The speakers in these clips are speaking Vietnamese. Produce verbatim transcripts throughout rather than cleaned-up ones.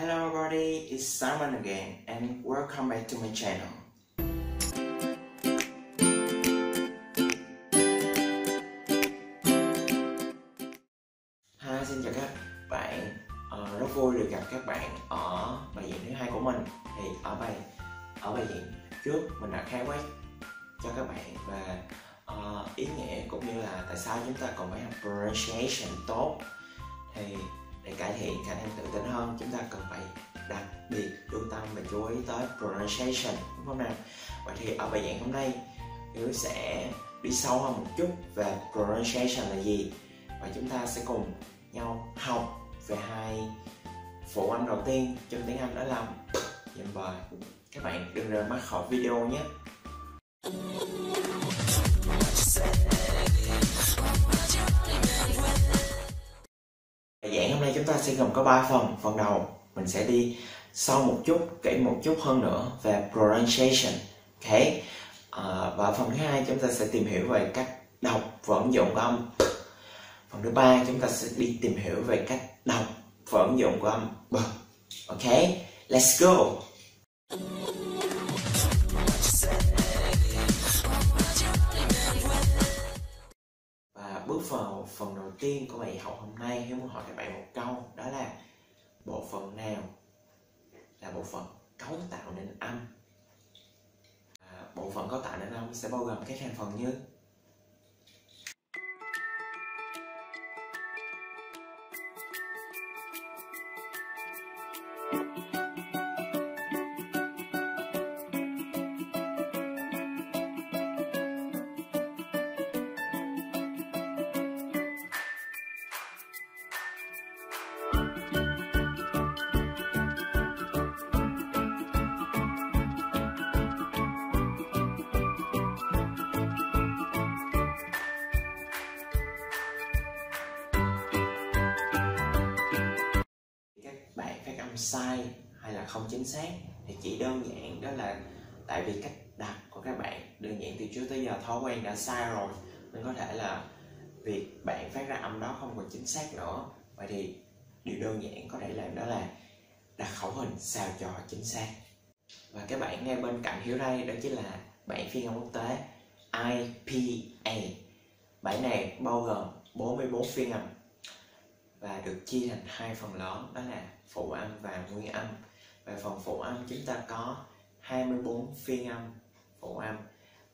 Hello everybody, it's Simon again and welcome back to my channel. Hi, xin chào các bạn. Uh, rất vui được gặp các bạn ở bài giảng thứ hai của mình. Thì ở bài ở bài giảng trước mình đã khai quát cho các bạn về uh, ý nghĩa cũng như là tại sao chúng ta cần phải học pronunciation tốt. Thì để cải thiện khả năng tự tin hơn, chúng ta cần phải đặc biệt lưu tâm và chú ý tới pronunciation, đúng không nào? Vậy thì ở bài giảng hôm nay Hiếu sẽ đi sâu hơn một chút về pronunciation là gì, và chúng ta sẽ cùng nhau học về hai phụ âm đầu tiên trong tiếng Anh, đó là p. Các bạn đừng rời mắt khỏi video nhé. Hôm nay chúng ta sẽ gồm có ba phần. Phần đầu mình sẽ đi sâu một chút, kỹ một chút hơn nữa về pronunciation, ok? À, và phần thứ hai chúng ta sẽ tìm hiểu về cách đọc và ứng dụng của âm. Phần thứ ba chúng ta sẽ đi tìm hiểu về cách đọc và ứng dụng của âm b. Ok, let's go. Bước vào phần đầu tiên của bài học hôm nay, Hiếu muốn hỏi các bạn một câu, đó là bộ phận nào là bộ phận cấu tạo nên âm? À, bộ phận cấu tạo nên âm sẽ bao gồm các thành phần như sai hay là không chính xác, thì chỉ đơn giản đó là tại vì cách đặt của các bạn đơn giản từ trước tới giờ, thói quen đã sai rồi, nên có thể là việc bạn phát ra âm đó không còn chính xác nữa. Vậy thì điều đơn giản có thể làm đó là đặt khẩu hình sao cho chính xác. Và các bạn ngay bên cạnh Hiếu đây, đó chính là bản phiên âm quốc tế I P A. Bản này bao gồm bốn mươi bốn phiên âm và được chia thành hai phần lớn, đó là phụ âm và nguyên âm. Về phần phụ âm chúng ta có hai mươi bốn phiên âm phụ âm,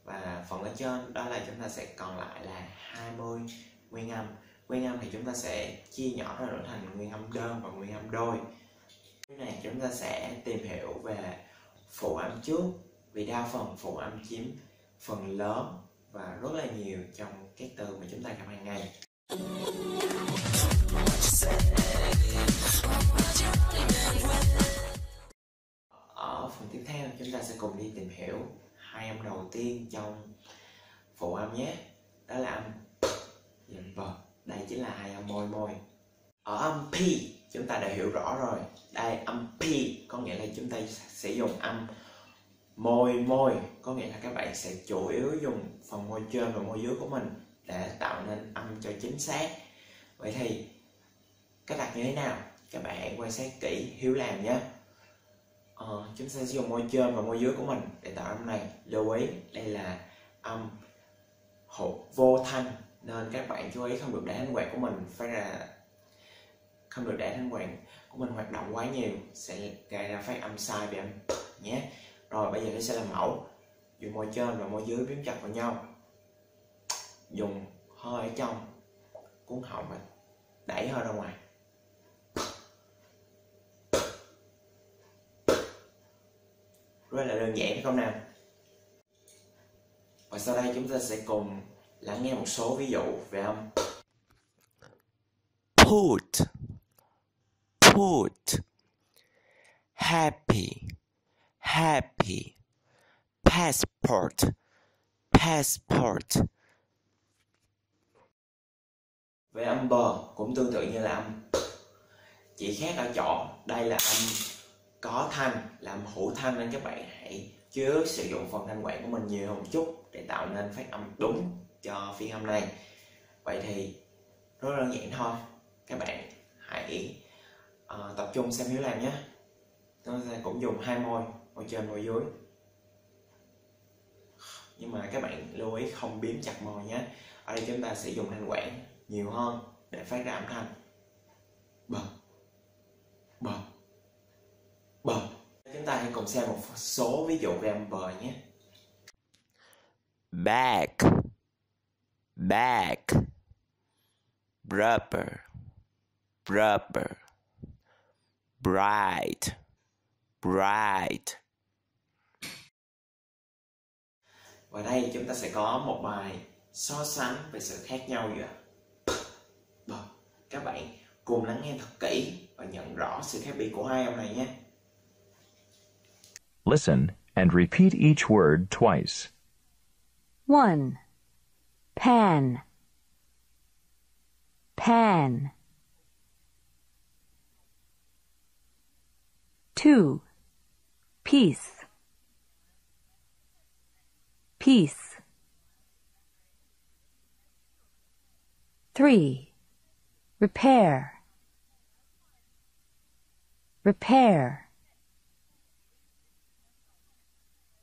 và phần ở trên đó là chúng ta sẽ còn lại là hai mươi nguyên âm. Nguyên âm thì chúng ta sẽ chia nhỏ ra đổi thành nguyên âm đơn và nguyên âm đôi. Cái này chúng ta sẽ tìm hiểu về phụ âm trước, vì đa phần phụ âm chiếm phần lớn và rất là nhiều trong các từ mà chúng ta gặp hàng ngày. Ở phần tiếp theo chúng ta sẽ cùng đi tìm hiểu hai âm đầu tiên trong phụ âm nhé, đó là âm p và b. Đây chính là hai âm môi môi. Ở âm p chúng ta đã hiểu rõ rồi. Đây, âm p có nghĩa là chúng ta sẽ dùng âm môi môi, có nghĩa là các bạn sẽ chủ yếu dùng phần môi trên và môi dưới của mình để tạo nên âm cho chính xác. Vậy thì cách đặt như thế nào? Các bạn hãy quan sát kỹ Hiếu làm nhé. Ờ, chúng ta sẽ dùng môi trên và môi dưới của mình để tạo âm này. Lưu ý đây là âm hộp vô thanh, nên các bạn chú ý không được để thanh quản của mình phải là không được để thanh quản của mình hoạt động quá nhiều, sẽ gây ra phát âm sai về âm nhé. Rồi bây giờ tôi sẽ làm mẫu, dùng môi trên và môi dưới biếm chặt vào nhau, dùng hơi ở trong cuốn họng và đẩy hơi ra ngoài. Rất là đơn giản không nào? Và sau đây chúng ta sẽ cùng lắng nghe một số ví dụ về âm put, put, happy, happy, passport, passport. Về âm b cũng tương tự như là âm p, chỉ khác ở chỗ đây là âm có thanh, là âm hữu thanh, nên các bạn hãy chứa sử dụng phần thanh quản của mình nhiều một chút để tạo nên phát âm đúng cho phiên âm này. Vậy thì rất đơn giản thôi, các bạn hãy uh, tập trung xem Hiếu làm nhé. Nó sẽ cũng dùng hai môi, môi trên môi dưới. Nhưng mà các bạn lưu ý không biếm chặt môi nhé. Ở đây chúng ta sẽ dùng thanh quản nhiều hơn để phát ra âm thanh bờ bờ bờ. Chúng ta hãy cùng xem một số ví dụ về âm bờ nhé. Back, back, rubber, rubber, bright, bright. Và đây chúng ta sẽ có một bài so sánh về sự khác nhau giữa bờ. Các bạn cùng lắng nghe thật kỹ và nhận rõ sự khác biệt của hai âm này nhé. Listen and repeat each word twice. One, pan, pan. Two, peace, peace. Three, repair, repair.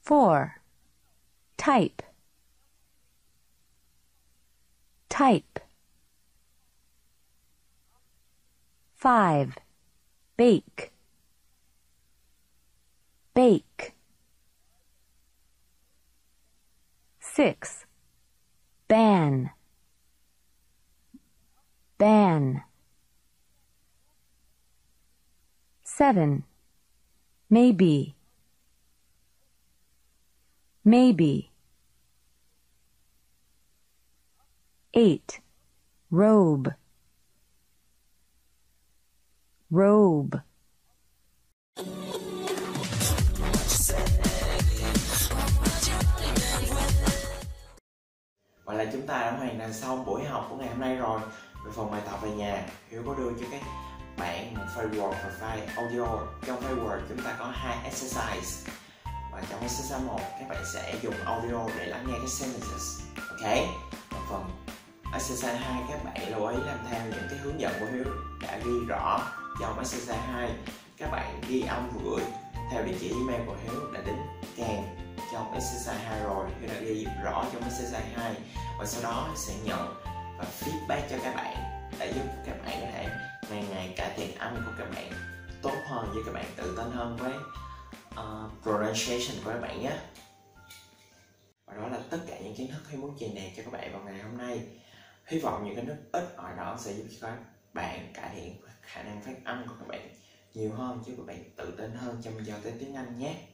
Four, type, type. Five, bake, bake. Six, ban, ban. Seven, maybe, maybe. Eight, robe, robe. Vậy là chúng ta đã hoàn thành xong buổi học của ngày hôm nay rồi. Về phần bài tập về nhà, Hiếu có đưa cho các bạn một file Word và file audio. Trong file Word chúng ta có hai exercise. Và trong exercise một các bạn sẽ dùng audio để lắng nghe các sentences. Ok? Và phần exercise hai các bạn lưu ý làm theo những cái hướng dẫn của Hiếu đã ghi rõ. Trong exercise hai các bạn ghi âm gửi theo địa chỉ email của Hiếu đã đính kèm trong exercise hai rồi. Hiếu đã ghi rõ trong exercise hai và sau đó sẽ nhận và feedback cho các bạn để giúp các bạn có thể ngày ngày cải thiện âm của các bạn tốt hơn, với các bạn tự tin hơn với uh, pronunciation của các bạn nhé. Và đó là tất cả những kiến thức Hiếu muốn truyền đạt cho các bạn vào ngày hôm nay. Hy vọng những kiến thức ít ở đó sẽ giúp cho các bạn cải thiện khả năng phát âm của các bạn nhiều hơn, giúp các bạn tự tin hơn trong giao tiếp tiếng Anh nhé.